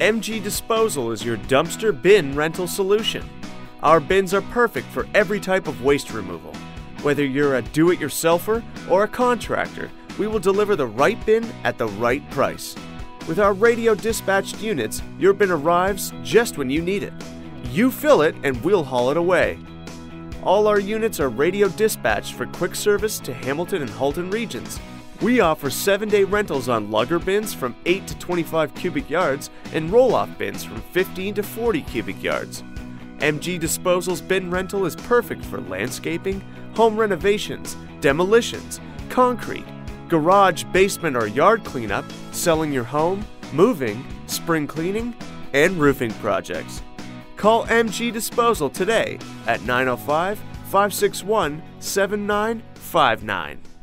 MG Disposal is your dumpster bin rental solution. Our bins are perfect for every type of waste removal. Whether you're a do-it-yourselfer or a contractor, we will deliver the right bin at the right price. With our radio dispatched units, your bin arrives just when you need it. You fill it and we'll haul it away. All our units are radio dispatched for quick service to Hamilton and Halton regions. We offer 7-day rentals on lugger bins from 8 to 25 cubic yards and roll-off bins from 15 to 40 cubic yards. MG Disposal's bin rental is perfect for landscaping, home renovations, demolitions, concrete, garage, basement, or yard cleanup, selling your home, moving, spring cleaning, and roofing projects. Call MG Disposal today at 905-561-7959.